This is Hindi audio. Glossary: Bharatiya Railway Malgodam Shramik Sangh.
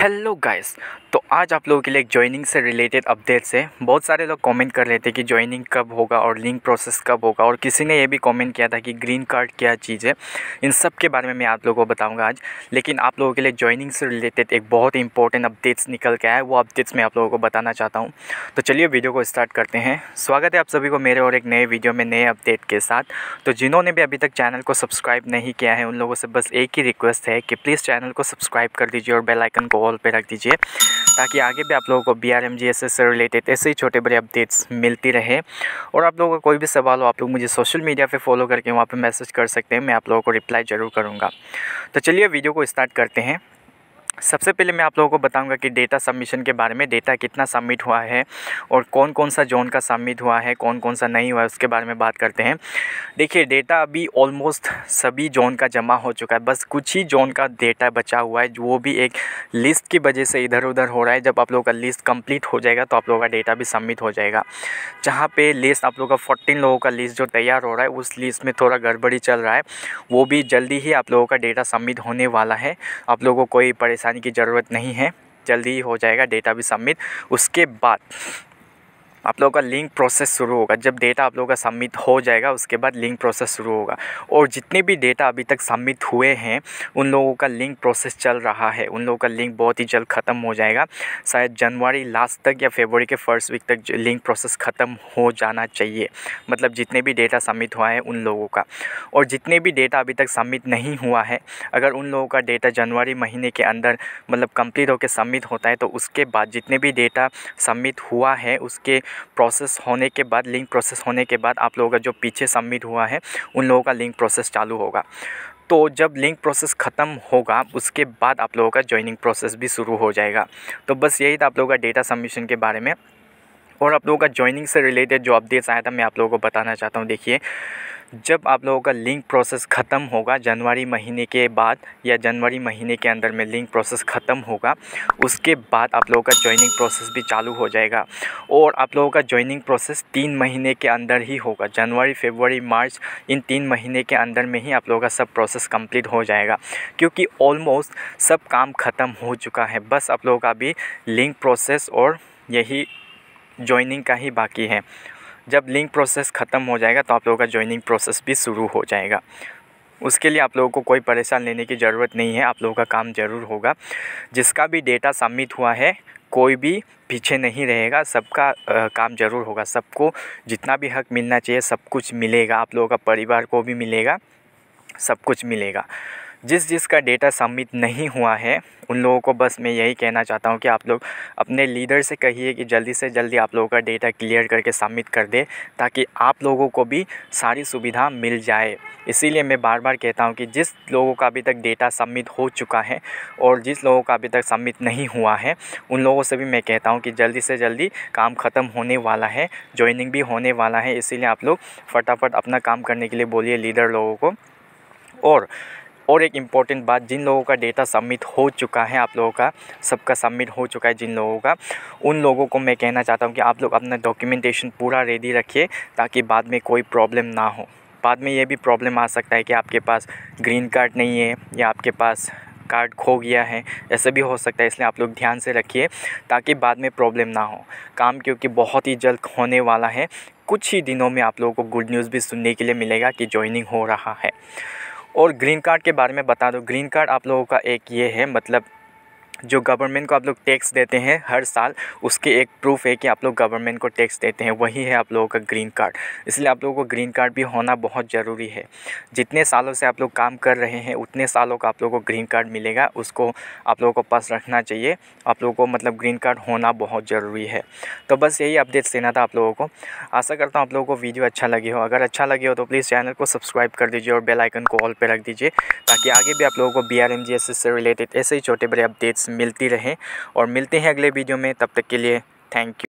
हेलो गाइस, तो आज आप लोगों के लिए एक जॉइनिंग से रिलेटेड अपडेट्स है। बहुत सारे लोग कमेंट कर रहे थे कि जॉइनिंग कब होगा और लिंक प्रोसेस कब होगा, और किसी ने ये भी कमेंट किया था कि ग्रीन कार्ड क्या चीज़ है। इन सब के बारे में मैं आप लोगों को बताऊंगा आज। लेकिन आप लोगों के लिए जॉइनिंग से रिलेटेड एक बहुत इंपॉर्टेंट अपडेट्स निकल के आया है, वो अपडेट्स मैं आप लोगों को बताना चाहता हूँ। तो चलिए वीडियो को स्टार्ट करते हैं। स्वागत है आप सभी को मेरे और एक नए वीडियो में नए अपडेट के साथ। तो जिन्होंने भी अभी तक चैनल को सब्सक्राइब नहीं किया है उन लोगों से बस एक ही रिक्वेस्ट है कि प्लीज़ चैनल को सब्सक्राइब कर दीजिए और बेल आइकन को ऑल पे रख दीजिए, ताकि आगे भी आप लोगों को BRMGSS से रिलेटेड ऐसे ही छोटे बड़े अपडेट्स मिलती रहे। और आप लोगों का कोई भी सवाल हो, आप लोग मुझे सोशल मीडिया पे फॉलो करके वहाँ पे मैसेज कर सकते हैं, मैं आप लोगों को रिप्लाई ज़रूर करूँगा। तो चलिए वीडियो को स्टार्ट करते हैं। सबसे पहले मैं आप लोगों को बताऊंगा कि डेटा सबमिशन के बारे में, डेटा कितना सबमिट हुआ है और कौन कौन सा जोन का सबमिट हुआ है, कौन कौन सा नहीं हुआ है, उसके बारे में बात करते हैं। देखिए, डेटा अभी ऑलमोस्ट सभी जोन का जमा हो चुका है, बस कुछ ही जोन का डेटा बचा हुआ है, वो भी एक लिस्ट की वजह से इधर उधर हो रहा है। जब आप लोगों का लिस्ट कंप्लीट हो जाएगा तो आप लोगों का डेटा भी सबमिट हो जाएगा। जहाँ पर लिस्ट आप लोगों का 14 लोगों का लिस्ट जो तैयार हो रहा है, उस लिस्ट में थोड़ा गड़बड़ी चल रहा है, वो भी जल्दी ही आप लोगों का डेटा सबमिट होने वाला है। आप लोगों को कोई परेशानी की ज़रूरत नहीं है, जल्दी ही हो जाएगा डेटा भी सबमिट। उसके बाद आप लोगों का लिंक प्रोसेस शुरू होगा। जब डेटा आप लोगों का सबमिट हो जाएगा उसके बाद लिंक प्रोसेस शुरू होगा, और जितने भी डेटा अभी तक सबमिट हुए हैं उन लोगों का लिंक प्रोसेस चल रहा है। उन लोगों का लिंक बहुत ही जल्द ख़त्म हो जाएगा, शायद जनवरी लास्ट तक या फरवरी के फर्स्ट वीक तक लिंक प्रोसेस ख़त्म हो जाना चाहिए, मतलब जितने भी डेटा सबमिट हुआ है उन लोगों का। और जितने भी डेटा अभी तक सबमिट नहीं हुआ है, अगर उन लोगों का डेटा जनवरी महीने के अंदर मतलब कंप्लीट होकर सबमिट होता है, तो उसके बाद जितने भी डेटा सबमिट हुआ है उसके प्रोसेस होने के बाद, लिंक प्रोसेस होने के बाद आप लोगों का जो पीछे सबमिट हुआ है उन लोगों का लिंक प्रोसेस चालू होगा। तो जब लिंक प्रोसेस ख़त्म होगा उसके बाद आप लोगों का जॉइनिंग प्रोसेस भी शुरू हो जाएगा। तो बस यही था आप लोगों का डेटा सबमिशन के बारे में, और आप लोगों का जॉइनिंग से रिलेटेड जो अपडेट्स आया था मैं आप लोगों को बताना चाहता हूँ। देखिए, जब आप लोगों का लिंक प्रोसेस ख़त्म होगा जनवरी महीने के बाद या जनवरी महीने के अंदर में लिंक प्रोसेस ख़त्म होगा, उसके बाद आप लोगों का जॉइनिंग प्रोसेस भी चालू हो जाएगा। और आप लोगों का जॉइनिंग प्रोसेस 3 महीने के अंदर ही होगा, जनवरी फरवरी मार्च, इन 3 महीने के अंदर में ही आप लोगों का सब प्रोसेस कंप्लीट हो जाएगा, क्योंकि ऑलमोस्ट सब काम ख़त्म हो चुका है। बस आप लोगों का अभी लिंक प्रोसेस और यही जॉइनिंग का ही बाकी है। जब लिंक प्रोसेस ख़त्म हो जाएगा तो आप लोगों का जॉइनिंग प्रोसेस भी शुरू हो जाएगा। उसके लिए आप लोगों को कोई परेशान लेने की ज़रूरत नहीं है, आप लोगों का काम ज़रूर होगा। जिसका भी डेटा सबमिट हुआ है कोई भी पीछे नहीं रहेगा, सबका काम ज़रूर होगा, सबको जितना भी हक मिलना चाहिए सब कुछ मिलेगा, आप लोगों का परिवार को भी मिलेगा, सब कुछ मिलेगा। जिसका डेटा सबमिट नहीं हुआ है उन लोगों को बस मैं यही कहना चाहता हूँ कि आप लोग अपने लीडर से कहिए कि जल्दी से जल्दी आप लोगों का डेटा क्लियर करके सबमिट कर दे, ताकि आप लोगों को भी सारी सुविधा मिल जाए। इसीलिए मैं बार बार कहता हूँ कि जिस लोगों का अभी तक डेटा सबमिट हो चुका है और जिस लोगों का अभी तक सबमिट नहीं हुआ है उन लोगों से भी मैं कहता हूँ कि जल्दी से जल्दी, काम ख़त्म होने वाला है, जॉइनिंग भी होने वाला है, इसीलिए आप लोग फटाफट अपना काम करने के लिए बोलिए लीडर लोगों को। और एक इम्पॉर्टेंट बात, जिन लोगों का डेटा सबमिट हो चुका है, आप लोगों का सबका सबमिट हो चुका है जिन लोगों का, उन लोगों को मैं कहना चाहता हूं कि आप लोग अपना डॉक्यूमेंटेशन पूरा रेडी रखिए, ताकि बाद में कोई प्रॉब्लम ना हो। बाद में ये भी प्रॉब्लम आ सकता है कि आपके पास ग्रीन कार्ड नहीं है या आपके पास कार्ड खो गया है, ऐसे भी हो सकता है, इसलिए आप लोग ध्यान से रखिए ताकि बाद में प्रॉब्लम ना हो। काम क्योंकि बहुत ही जल्द होने वाला है, कुछ ही दिनों में आप लोगों को गुड न्यूज़ भी सुनने के लिए मिलेगा कि जॉइनिंग हो रहा है। और ग्रीन कार्ड के बारे में बता दो, ग्रीन कार्ड आप लोगों का एक ये है, मतलब जो गवर्नमेंट को आप लोग टैक्स देते हैं हर साल, उसके एक प्रूफ है कि आप लोग गवर्नमेंट को टैक्स देते हैं, वही है आप लोगों का ग्रीन कार्ड। इसलिए आप लोगों को ग्रीन कार्ड भी होना बहुत ज़रूरी है। जितने सालों से आप लोग काम कर रहे हैं उतने सालों का आप लोगों को ग्रीन कार्ड मिलेगा, उसको आप लोगों को पास रखना चाहिए। आप लोगों को मतलब ग्रीन कार्ड होना बहुत ज़रूरी है। तो बस यही अपडेट्स देना था आप लोगों को। आशा करता हूँ आप लोगों को वीडियो अच्छा लगी हो। अगर अच्छा लगी हो तो प्लीज़ चैनल को सब्सक्राइब कर दीजिए और बेल आइकन को ऑल पे रख दीजिए, ताकि आगे भी आप लोगों को BRMGSS से रिलेटेड ऐसे ही छोटे बड़े अपडेट्स मिलती रहे। और मिलते हैं अगले वीडियो में, तब तक के लिए थैंक यू।